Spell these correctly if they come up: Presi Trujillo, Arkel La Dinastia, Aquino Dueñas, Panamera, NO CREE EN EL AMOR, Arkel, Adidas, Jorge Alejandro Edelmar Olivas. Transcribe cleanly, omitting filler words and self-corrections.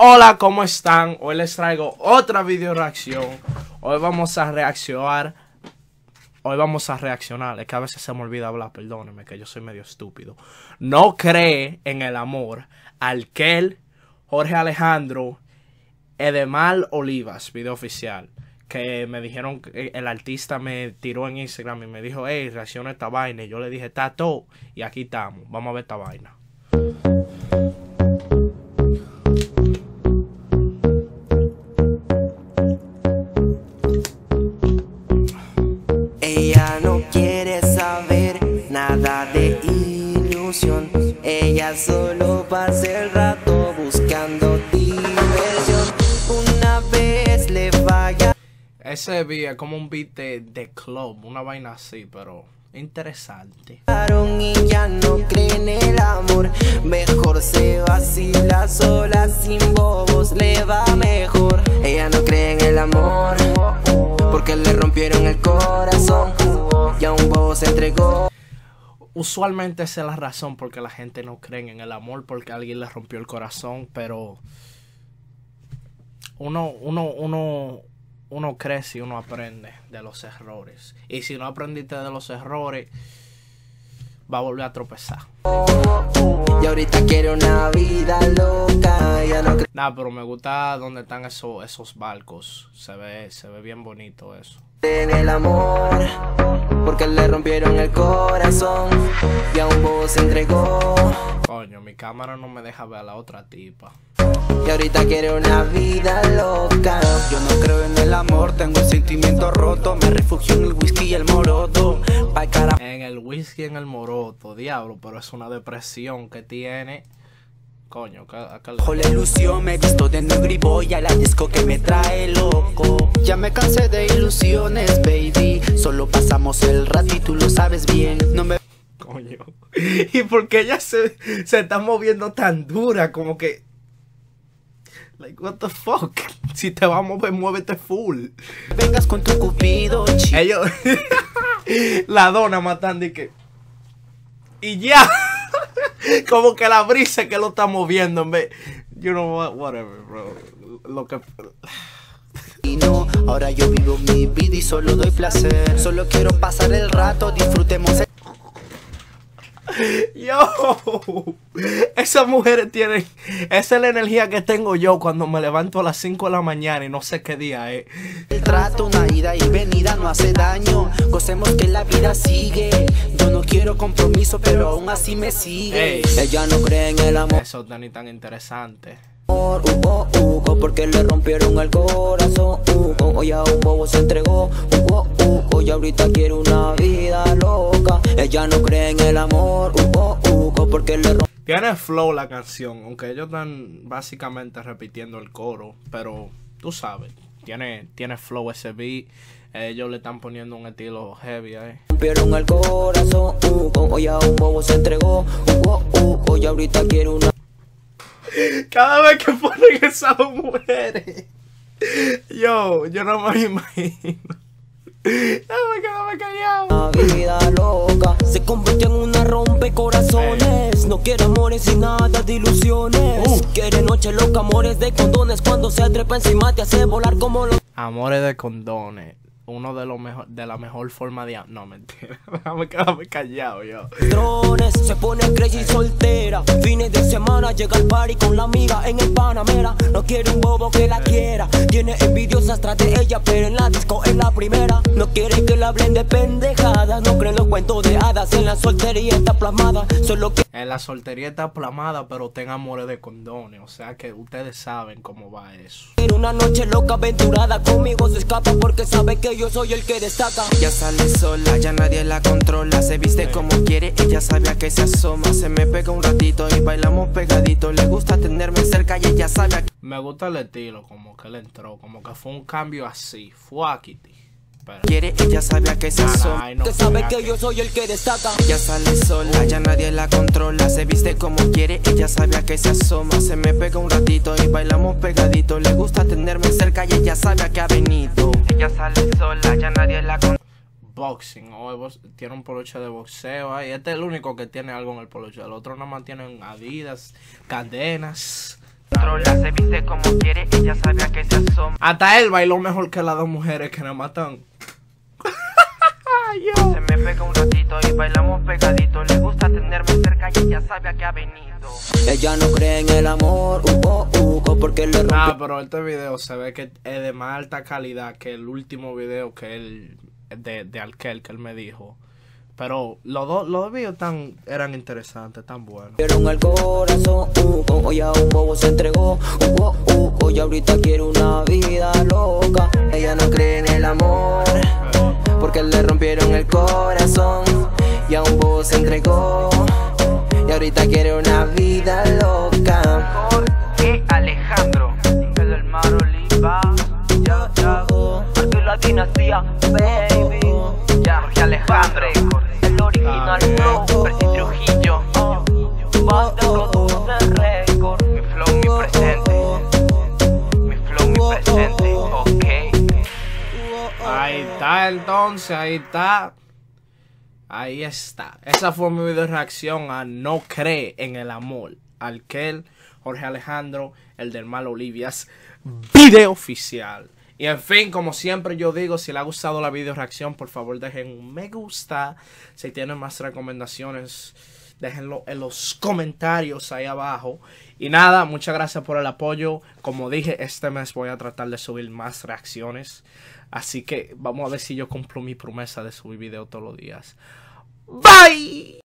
Hola, ¿cómo están? Hoy les traigo otra video reacción. Hoy vamos a reaccionar. Es que a veces se me olvida hablar, perdónenme, que yo soy medio estúpido. No cree en el amor. Arkel, Jorge Alejandro Edelmar Olivas, video oficial. Que me dijeron, el artista me tiró en Instagram y me dijo, hey, reacciona a esta vaina. Y yo le dije, está todo. Y aquí estamos. Vamos a ver esta vaina. Ella no quiere saber nada de ilusión. Ella solo pasa el rato buscando diversión. Una vez le falla. Ese beat es como un beat de club, una vaina así, pero interesante. Y ya no cree en el amor. Mejor se vacila sola, sin bobos le va mejor. Ella no cree en el amor porque le rompieron el corazón. Ya un bobo se entregó. Usualmente esa es la razón porque la gente no cree en el amor, porque alguien le rompió el corazón, pero uno crece y uno aprende de los errores. Y si no aprendiste de los errores, va a volver a tropezar. Y ahorita quiere una vida loca. No, nah, pero me gusta donde están esos barcos. Se ve bien bonito eso. En el amor, porque le rompieron el corazón. Y a un bobo se entregó. Coño, mi cámara no me deja ver a la otra tipa. Y ahorita quiere una vida loca. Yo no creo en el amor, tengo el sentimiento roto. Me refugio en el whisky y el moroto. En el whisky y en el moroto, diablo, pero es una depresión que tiene. Coño, acá con la ilusión me he visto de negro y voy a la disco que me trae loco. Ya me cansé de ilusiones, baby. Solo pasamos el rato y tú lo sabes bien. No me... Coño. ¿Y por qué ella se está moviendo tan dura? Como que... Like, what the fuck? Si te va a mover, muévete full. Vengas con tu cupido, chico. Ellos... La dona matando y que... Y ya... Como que la brisa que lo está moviendo en vez... You know what, whatever, bro. Lo que... Y no, ahora yo vivo mi vida y solo doy placer. Solo quiero pasar el rato, disfrutemos el... Yo, esas mujeres tienen... Esa es la energía que tengo yo cuando me levanto a las 5 de la mañana y no sé qué día es. El trato, una ida y venida no hace daño. Gocemos que la vida sigue. Yo no quiero compromiso, pero aún así me sigue. Ey. Ella no cree en el amor. Eso es tan interesante. Porque le rompieron el corazón. Ya un bobo se entregó. Y ahorita quiere una vida loca. Ella no cree en el amor. Porque le rompieron. Tiene flow la canción, aunque ellos están básicamente repitiendo el coro. Pero tú sabes, tiene flow ese beat. Ellos le están poniendo un estilo heavy ahí. Rompieron el corazón. Ya un bobo se entregó. Y ahorita quiere una. Cada vez que ponen esas mujeres, yo no me imagino. No me callaba. La vida loca se convirtió en una rompecorazones. No quiere amores y nada de ilusiones. Quiere noche loca, amores de condones. Cuando se trepa encima te hace volar como los... Amores de condones. Uno de los mejor, de la mejor forma de... No, mentira. Déjame callado, yo. Drones, se pone crazy soltera. Fines de semana llega al party con la amiga en el Panamera. No quiere un bobo que la quiera. Tiene envidiosas tras de ella, pero en la disco es la primera. No quiere que la hablen de pendejadas. No creen los cuentos de hadas. En la soltería está plasmada. Solo que... En la soltería está plasmada, pero tenga amores de condones. O sea que ustedes saben cómo va eso. En una noche loca, aventurada. Conmigo se escapa porque sabe que yo soy el que destaca. Ya sale sola, ya nadie la controla. Se viste como quiere, ella sabe a que se asoma. Se me pega un ratito y bailamos pegadito. Le gusta tenerme cerca y ella sabe a que... Me gusta el estilo, como que le entró. Como que fue un cambio así. Fue aquí, tío. Quiere, ella sabe a que se asoma. Que sabe que yo soy el que destaca. Ya sale sola, ya nadie la controla. Se viste como quiere, ella sabe a que se asoma. Se me pega un ratito y bailamos pegadito. Le gusta tenerme cerca y ella sabe a que ha venido. Ella sale sola, ya nadie la controla. Boxing, tiene un poloche de boxeo ahí. Este es el único que tiene algo en el poloche. El otro nomás tienen Adidas, cadenas. Trola se viste como quiere, ella sabía que se asoma. Hasta él bailó mejor que las dos mujeres que nos matan. Yo. Se me pega un ratito y bailamos pegadito. Le gusta tenerme cerca y ella sabe a qué ha venido. Ella no cree en el amor, porque le rompe. Ah, pero este video se ve que es de más alta calidad que el último video que él de Arkel que él me dijo. Pero los dos videos eran interesantes, tan buenos. Pero el corazón, hoy a un bobo se entregó, hoy ahorita quiere una vida loca. Ella no cree en el amor, porque le rompieron el corazón, y a un bobo se entregó, y ahorita quiere una vida loca. Jorge Alejandro Edelmar Olivas, ya, ya, porque la dinastía, baby. Ya, Jorge Alejandro, el original flow, Presi Trujillo, más de produce el récord. Mi flow, mi presente, mi flow, mi presente, ok. Ahí está, entonces, ahí está. Ahí está. Esa fue mi video de reacción a No Cree en el Amor, Arkel, Jorge Alejandro, el del mal Olivias, video oficial. Y en fin, como siempre yo digo, si les ha gustado la video reacción, por favor dejen un me gusta. Si tienen más recomendaciones, déjenlo en los comentarios ahí abajo. Y nada, muchas gracias por el apoyo. Como dije, este mes voy a tratar de subir más reacciones. Así que vamos a ver si yo cumplo mi promesa de subir video todos los días. Bye.